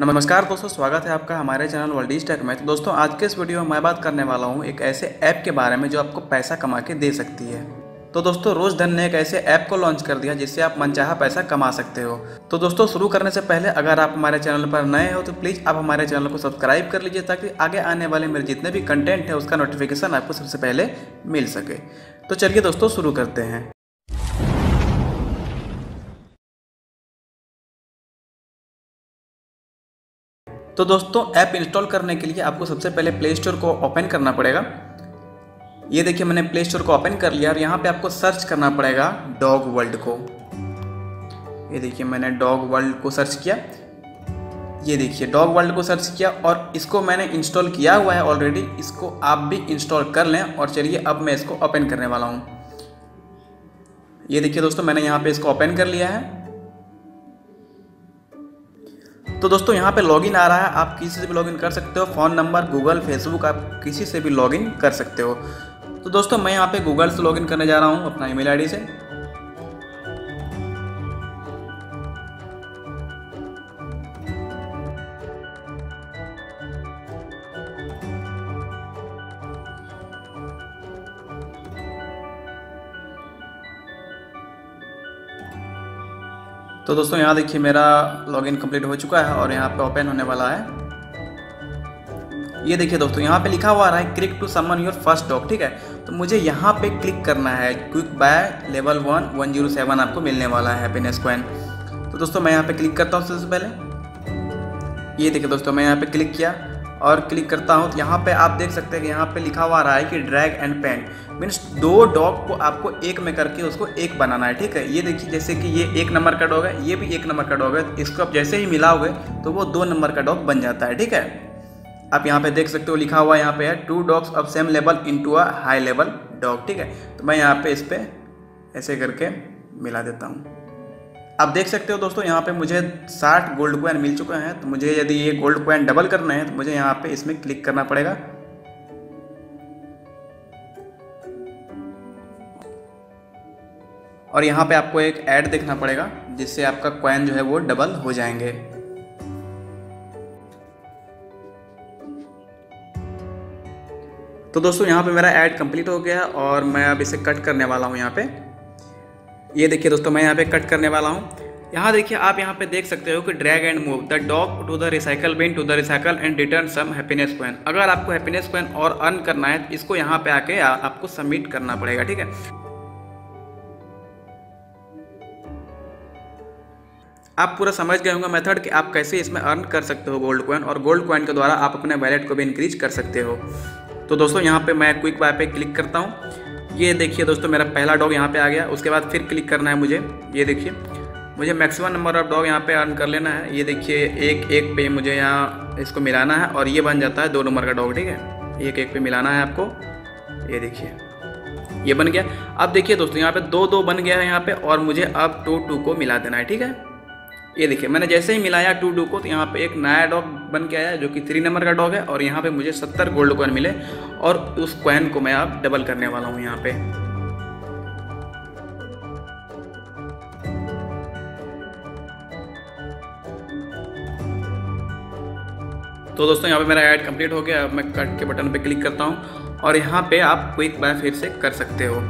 नमस्कार दोस्तों, स्वागत है आपका हमारे चैनल वर्ल्डीज टेक में। तो दोस्तों, आज के इस वीडियो में मैं बात करने वाला हूँ एक ऐसे ऐप के बारे में जो आपको पैसा कमा के दे सकती है। तो दोस्तों, रोज़धन ने एक ऐसे ऐप को लॉन्च कर दिया जिससे आप मनचाहा पैसा कमा सकते हो। तो दोस्तों, शुरू करने से पहले अगर आप हमारे चैनल पर नए हो तो प्लीज़ आप हमारे चैनल को सब्सक्राइब कर लीजिए ताकि आगे आने वाले मेरे जितने भी कंटेंट है उसका नोटिफिकेशन आपको सबसे पहले मिल सके। तो चलिए दोस्तों, शुरू करते हैं। तो दोस्तों, ऐप इंस्टॉल करने के लिए आपको सबसे पहले प्ले स्टोर को ओपन करना पड़ेगा। ये देखिए, मैंने प्ले स्टोर को ओपन कर लिया और यहाँ पे आपको सर्च करना पड़ेगा डॉग वर्ल्ड को। ये देखिए, मैंने डॉग वर्ल्ड को सर्च किया। ये देखिए, डॉग वर्ल्ड को सर्च किया और इसको मैंने इंस्टॉल किया हुआ है ऑलरेडी। इसको आप भी इंस्टॉल कर लें। और चलिए, अब मैं इसको ओपन करने वाला हूँ। ये देखिए दोस्तों, मैंने यहाँ पर इसको ओपन कर लिया है। तो दोस्तों, यहाँ पे लॉगिन आ रहा है। आप किसी से भी लॉगिन कर सकते हो, फ़ोन नंबर, गूगल, फेसबुक, आप किसी से भी लॉगिन कर सकते हो। तो दोस्तों, मैं यहाँ पे गूगल से लॉगिन करने जा रहा हूँ अपना ईमेल आईडी से। तो दोस्तों, यहाँ देखिए, मेरा लॉगिन कंप्लीट हो चुका है और यहाँ पे ओपन होने वाला है। ये देखिए दोस्तों, यहाँ पे लिखा हुआ रहा है click to summon your first dog. ठीक है, तो मुझे यहाँ पे क्लिक करना है। क्विक बाय लेवल 1 107 आपको मिलने वाला है हैप्पीनेस कॉइन। तो दोस्तों, मैं यहाँ पे क्लिक करता हूँ सबसे पहले। ये देखिए दोस्तों, मैं यहाँ पे क्लिक किया और क्लिक करता हूँ तो यहाँ पे आप देख सकते हैं कि यहाँ पे लिखा हुआ रहा है कि drag and pan means 2 dog को आपको एक में करके उसको एक बनाना है। ठीक है, ये देखिए, जैसे कि ये 1 नंबर का डॉग है, ये भी 1 नंबर का डॉग है। इसको आप जैसे ही मिलाओगे तो वो 2 नंबर का डॉग बन जाता है। ठीक है, आप यहाँ पे देख सकते हो, लिखा हुआ यहाँ पे है 2 dogs of same level into a high level dog. ठीक है, तो मैं यहाँ पे इस पर ऐसे करके मिला देता हूँ। आप देख सकते हो दोस्तों, यहाँ पे मुझे 60 गोल्ड कॉइन मिल चुके हैं। तो मुझे यदि ये गोल्ड कॉइन डबल करना है तो मुझे यहाँ पे इसमें क्लिक करना पड़ेगा। और यहाँ पे आपको एक ऐड देखना पड़ेगा जिससे आपका कॉइन जो है वो डबल हो जाएंगे। तो दोस्तों, यहाँ पे मेरा ऐड कंप्लीट हो गया और मैं अब इसे कट करने वाला हूँ यहाँ पे। ये देखिए दोस्तों, मैं यहाँ पे कट करने वाला हूँ। यहाँ देखिए, आप यहाँ पे देख सकते हो कि drag and move the dog to the recycle bin to the recycle and return some happiness coin. अगर आपको हैप्पीनेस कॉइन और अर्न करना है तो इसको यहाँ पे आके आपको सबमिट करना पड़ेगा। ठीक है, आप पूरा समझ गए होंगे मेथड कि आप कैसे इसमें अर्न कर सकते हो गोल्ड कॉइन, और गोल्ड कॉइन के द्वारा आप अपने वैलेट को भी इंक्रीज कर सकते हो। तो दोस्तों, यहाँ पे मैं क्विक बाय पे क्लिक करता हूँ। ये देखिए दोस्तों, मेरा पहला डॉग यहाँ पे आ गया। उसके बाद फिर क्लिक करना है मुझे। ये देखिए, मुझे मैक्सिमम नंबर ऑफ डॉग यहाँ पे अर्न कर लेना है। ये देखिए, 1 1 पे मुझे यहाँ इसको मिलाना है और ये बन जाता है 2 नंबर का डॉग। ठीक है, 1 1 पे मिलाना है आपको। ये देखिए, ये बन गया। अब देखिए दोस्तों, यहाँ पर 2 2 बन गया है यहाँ पर, और मुझे अब 2 2 को मिला देना है। ठीक है, ये देखिए, मैंने जैसे ही मिलाया 2 2 को तो यहाँ पे एक नया डॉग बन के आया जो कि 3 नंबर का डॉग है। और यहाँ पे मुझे 70 गोल्ड कॉइन मिले और उस कॉइन को मैं अब डबल करने वाला हूँ यहाँ पे। तो दोस्तों, यहाँ पे मेरा ऐड कंप्लीट हो गया। अब मैं कट के बटन पे क्लिक करता हूँ और यहाँ पे आप क्विक बाय फिर से कर सकते हो।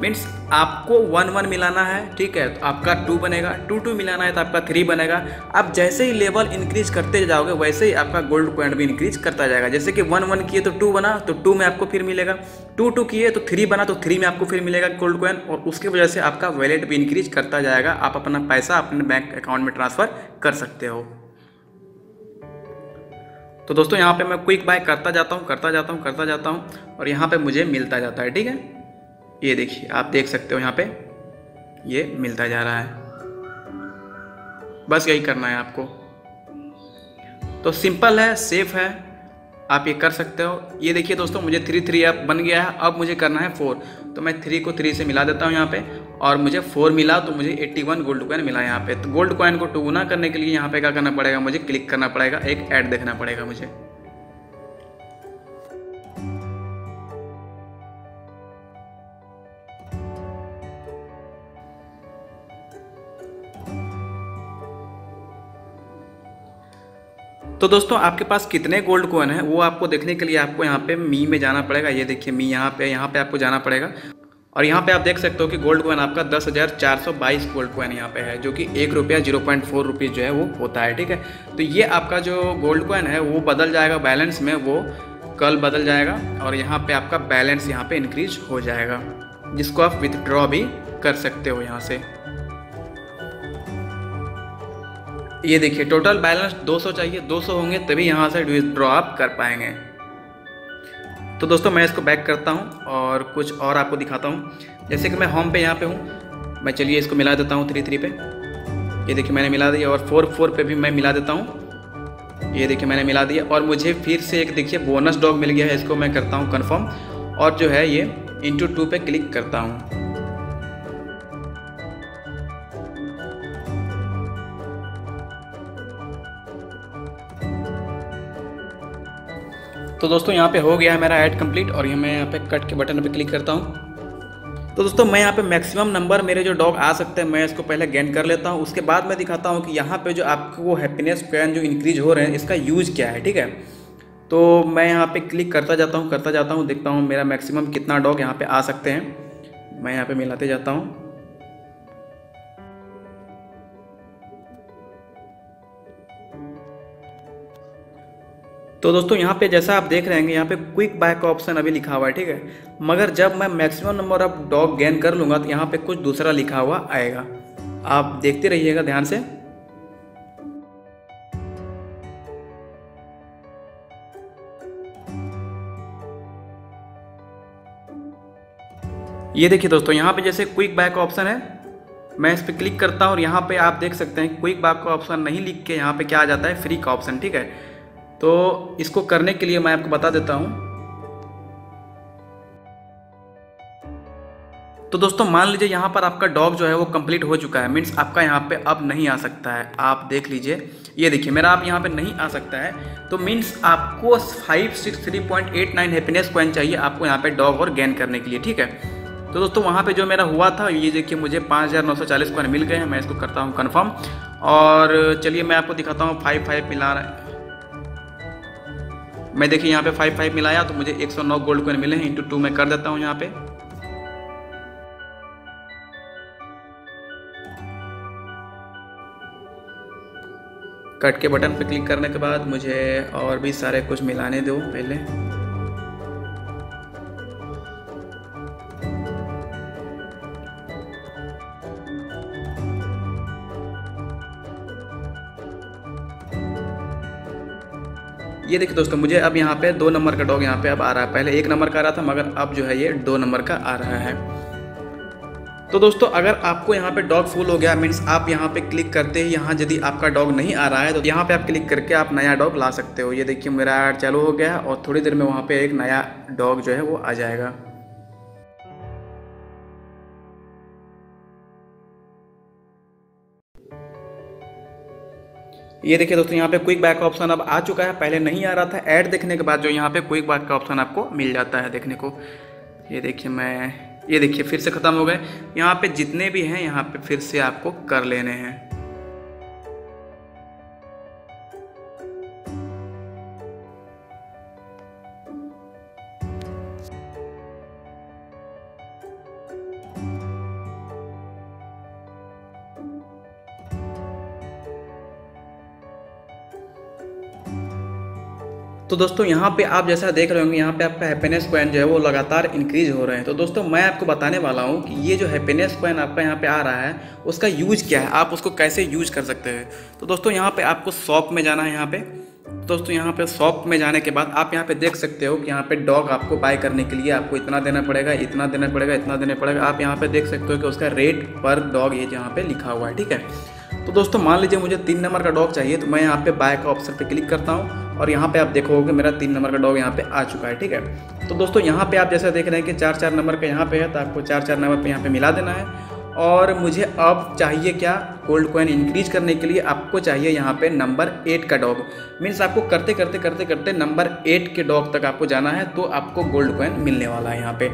मीन्स आपको 1 1 मिलाना है, ठीक है, तो आपका 2 बनेगा। 2 2 मिलाना है तो आपका 3 बनेगा। आप जैसे ही लेवल इंक्रीज करते जाओगे वैसे ही आपका गोल्ड कॉइन भी इंक्रीज करता जाएगा। जैसे कि 1 1 किए तो 2 बना तो 2 में आपको फिर मिलेगा। 2 2 किए तो 3 बना तो 3 में आपको फिर मिलेगा गोल्ड कॉइन। और उसकी वजह से आपका वैलेट भी इंक्रीज करता जाएगा। आप अपना पैसा अपने बैंक अकाउंट में ट्रांसफ़र कर सकते हो। तो दोस्तों, यहाँ पर मैं क्विक बाय करता जाता हूँ और यहाँ पर मुझे मिलता जाता है। ठीक है, ये देखिए, आप देख सकते हो यहाँ पे ये मिलता जा रहा है। बस यही करना है आपको। तो सिंपल है, सेफ है, आप ये कर सकते हो। ये देखिए दोस्तों, मुझे 3 3 अब बन गया है। अब मुझे करना है 4, तो मैं 3 को 3 से मिला देता हूँ यहाँ पे और मुझे 4 मिला तो मुझे 81 गोल्ड कॉइन मिला यहाँ पे। तो गोल्ड कॉइन को 2 गुना करने के लिए यहाँ पे क्या करना पड़ेगा, मुझे क्लिक करना पड़ेगा, एक ऐड देखना पड़ेगा मुझे। तो दोस्तों आपके पास कितने गोल्ड कॉइन है वो आपको देखने के लिए आपको यहाँ पे मी में जाना पड़ेगा। ये देखिए मी यहाँ पे आपको जाना पड़ेगा और यहाँ पे आप देख सकते हो कि गोल्ड कॉइन आपका 10,422 गोल्ड कॉइन यहाँ पे है, जो कि ₹1 0.4 जो है वो होता है, ठीक है। तो ये आपका जो गोल्ड कॉइन है वो बदल जाएगा बैलेंस में, वो कल बदल जाएगा और यहाँ पे आपका बैलेंस यहाँ पे इंक्रीज हो जाएगा, जिसको आप विथड्रॉ भी कर सकते हो यहाँ से। ये देखिए टोटल बैलेंस 200 चाहिए, 200 होंगे तभी यहाँ से विथड्रॉ आप कर पाएंगे। तो दोस्तों मैं इसको बैक करता हूँ और कुछ और आपको दिखाता हूँ। जैसे कि मैं होम पे यहाँ पे हूँ, मैं चलिए इसको मिला देता हूँ 3-3 पे। ये देखिए मैंने मिला दिया और 4-4 पे भी मैं मिला देता हूँ। ये देखिए मैंने मिला दिया और मुझे फिर से एक देखिए बोनस डॉग मिल गया है, इसको मैं करता हूँ कन्फर्म और जो है ये ×2 पे क्लिक करता हूँ। तो दोस्तों यहाँ पे हो गया है मेरा ऐड कंप्लीट और ये मैं यहाँ पे कट के बटन पे क्लिक करता हूँ। तो दोस्तों मैं यहाँ पे मैक्सिमम नंबर मेरे जो डॉग आ सकते हैं मैं इसको पहले गेन कर लेता हूँ, उसके बाद मैं दिखाता हूँ कि यहाँ पे जो आपको वो हैप्पीनेस कॉइन जो इंक्रीज हो रहे हैं इसका यूज़ क्या है, ठीक है। तो मैं यहाँ पर क्लिक करता जाता हूँ, देखता हूँ मेरा मैक्सिमम कितना डॉग यहाँ पर आ सकते हैं। मैं यहाँ पर मिलाते जाता हूँ। तो दोस्तों यहाँ पे जैसा आप देख रहे हैं यहाँ पे क्विक बाय का ऑप्शन अभी लिखा हुआ है, ठीक है, मगर जब मैं maximum number of dog gain कर लूँगा तो यहाँ पे कुछ दूसरा लिखा हुआ आएगा, आप देखते रहिएगा ध्यान से। ये देखिए दोस्तों यहाँ पे जैसे क्विक बाय का ऑप्शन है, मैं इस पर क्लिक करता हूँ और यहाँ पे आप देख सकते हैं क्विक बाय का ऑप्शन नहीं लिख के यहाँ पे क्या आ जाता है, फ्री का ऑप्शन, ठीक है। तो इसको करने के लिए मैं आपको बता देता हूं। तो दोस्तों मान लीजिए यहाँ पर आपका डॉग जो है वो कंप्लीट हो चुका है, मीन्स आपका यहाँ पे अब नहीं आ सकता है। आप देख लीजिए, ये देखिए मेरा आप यहाँ पे नहीं आ सकता है। तो मीन्स आपको 563.89 हैप्पीनेस कॉइन चाहिए आपको यहाँ पे डॉग और गेन करने के लिए, ठीक है। तो दोस्तों वहाँ पे जो मेरा हुआ था ये देखिए मुझे 5,940 कॉइन मिल गए हैं। मैं इसको करता हूँ कन्फर्म और चलिए मैं आपको दिखाता हूँ 5-5 मिला रहा है। मैं देखिए यहाँ पे 5-5 मिलाया तो मुझे 109 गोल्ड कॉइन मिले हैं। ×2 मैं कर देता हूँ यहाँ पे। कट के बटन पे क्लिक करने के बाद मुझे और भी सारे कुछ मिलाने दो पहले। ये देखिए दोस्तों मुझे अब यहाँ पे 2 नंबर का डॉग यहाँ पे अब आ रहा है, पहले 1 नंबर का आ रहा था मगर अब जो है ये 2 नंबर का आ रहा है। तो दोस्तों अगर आपको यहाँ पे डॉग फुल हो गया मीन्स आप यहाँ पे क्लिक करते ही यहाँ यदि आपका डॉग नहीं आ रहा है तो यहाँ पे आप क्लिक करके आप नया डॉग ला सकते हो। ये देखिए मेरा ऐड चालू हो गया और थोड़ी देर में वहाँ पर एक नया डॉग जो है वो आ जाएगा। ये देखिए दोस्तों यहाँ पे क्विक बाय का ऑप्शन अब आ चुका है, पहले नहीं आ रहा था। ऐड देखने के बाद जो यहाँ पे क्विक बाय का ऑप्शन आपको मिल जाता है देखने को। ये देखिए ये देखिए फिर से ख़त्म हो गए। यहाँ पे जितने भी हैं यहाँ पे फिर से आपको कर लेने हैं। तो दोस्तों यहाँ पे आप जैसा देख रहे होंगे यहाँ पे आपका हैप्पीनेस कॉइन जो है वो लगातार इंक्रीज हो रहे हैं। तो दोस्तों मैं आपको बताने वाला हूँ कि ये जो हैप्पीनेस कॉइन आपका यहाँ पे आ रहा है उसका यूज़ क्या है, आप उसको कैसे यूज कर सकते हैं। तो दोस्तों यहाँ पे आपको शॉप में जाना है। यहाँ पे दोस्तों यहाँ पे शॉप में जाने के बाद आप यहाँ पे देख सकते हो कि यहाँ पे डॉग आपको बाय करने के लिए आपको इतना देना पड़ेगा, इतना देना पड़ेगा, इतना देना पड़ेगा। आप यहाँ पे देख सकते हो कि उसका रेट पर डॉग ये यहाँ पे लिखा हुआ है, ठीक है। तो दोस्तों मान लीजिए मुझे 3 नंबर का डॉग चाहिए तो मैं यहाँ पे बाय का ऑप्शन पे क्लिक करता हूँ और यहाँ पे आप देखोगे मेरा 3 नंबर का डॉग यहाँ पे आ चुका है, ठीक है। तो दोस्तों यहाँ पे आप जैसा देख रहे हैं कि 4-4 नंबर का यहाँ पे है तो आपको 4-4 नंबर पे यहाँ पे मिला देना है। और मुझे अब चाहिए क्या, गोल्ड कॉइन इंक्रीज करने के लिए आपको चाहिए यहाँ पे नंबर 8 का डॉग। मीन्स आपको करते नंबर 8 के डॉग तक आपको जाना है तो आपको गोल्ड कॉइन मिलने वाला है यहाँ पे।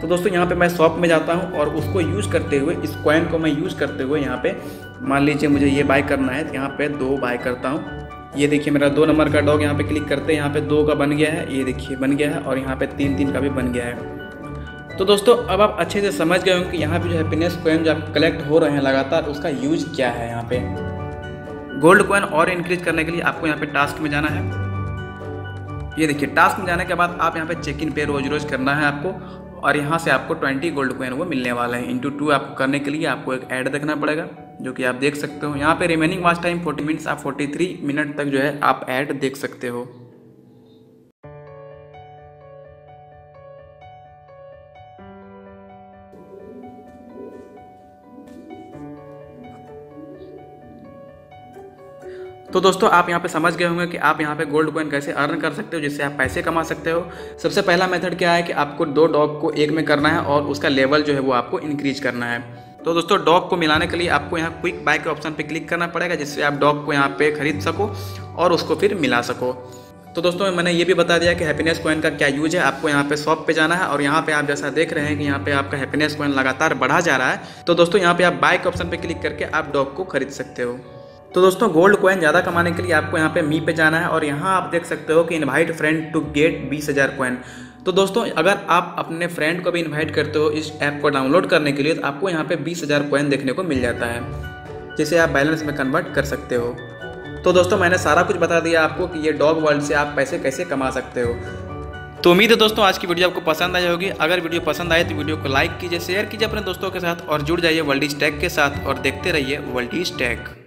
तो दोस्तों यहाँ पे मैं शॉप में जाता हूँ और उसको यूज़ करते हुए, इस कॉइन को मैं यूज़ करते हुए यहाँ पे मान लीजिए मुझे ये बाय करना है तो यहाँ पे 2 बाय करता हूँ। ये देखिए मेरा 2 नंबर का डॉग यहाँ पे क्लिक करते हैं, यहाँ पे 2 का बन गया है, ये देखिए बन गया है, और यहाँ पे 3 का भी बन गया है। तो दोस्तों अब आप अच्छे से समझ गए होंगे कि यहाँ पे जो हैप्पीनेस कॉइन जो आप कलेक्ट हो रहे हैं लगातार, उसका यूज क्या है। यहाँ पे गोल्ड कॉइन और इंक्रीज करने के लिए आपको यहाँ पे टास्क में जाना है। ये देखिए टास्क में जाने के बाद आप यहाँ पे चेक इन पे रोज रोज करना है आपको, और यहाँ से आपको 20 गोल्ड कॉइन वो मिलने वाला है। × 2 आपको करने के लिए आपको एक ऐड देखना पड़ेगा, जो कि आप देख सकते हो। यहाँ पे रिमेनिंग वॉच टाइम 40 मिनट्स, आप 43 मिनट तक जो है आप ऐड देख सकते हो। तो दोस्तों आप यहाँ पे समझ गए होंगे कि आप यहाँ पे गोल्ड कॉइन कैसे अर्न कर सकते हो, जिससे आप पैसे कमा सकते हो। सबसे पहला मेथड क्या है कि आपको 2 डॉग को एक में करना है और उसका लेवल जो है वो आपको इंक्रीज करना है। तो दोस्तों डॉग को मिलाने के लिए आपको यहाँ क्विक बाय के ऑप्शन पे क्लिक करना पड़ेगा, जिससे आप डॉग को यहाँ पे खरीद सको और उसको फिर मिला सको। तो दोस्तों मैंने ये भी बता दिया कि हैप्पीनेस कॉइन का क्या यूज है। आपको यहाँ पे शॉप पे जाना है और यहाँ पे आप जैसा देख रहे हैं कि यहाँ पे आपका हैप्पीनेस कॉइन लगातार बढ़ा जा रहा है। तो दोस्तों यहाँ पे आप बाय के ऑप्शन पे क्लिक करके आप डॉग को खरीद सकते हो। तो दोस्तों गोल्ड कॉइन ज़्यादा कमाने के लिए आपको यहाँ पे मी पे जाना है और यहाँ आप देख सकते हो कि invite friend to get 20,000 coin. तो दोस्तों अगर आप अपने फ्रेंड को भी इनवाइट करते हो इस ऐप को डाउनलोड करने के लिए, तो आपको यहाँ पे 20,000 कॉइन देखने को मिल जाता है, जिसे आप बैलेंस में कन्वर्ट कर सकते हो। तो दोस्तों मैंने सारा कुछ बता दिया आपको कि ये डॉग वर्ल्ड से आप पैसे कैसे कमा सकते हो। तो उम्मीद है दोस्तों आज की वीडियो आपको पसंद आई होगी। अगर वीडियो पसंद आए तो वीडियो को लाइक कीजिए, शेयर कीजिए अपने दोस्तों के साथ और जुड़ जाइए वर्ल्डीज टेक के साथ, और देखते रहिए वर्ल्डीज टेक।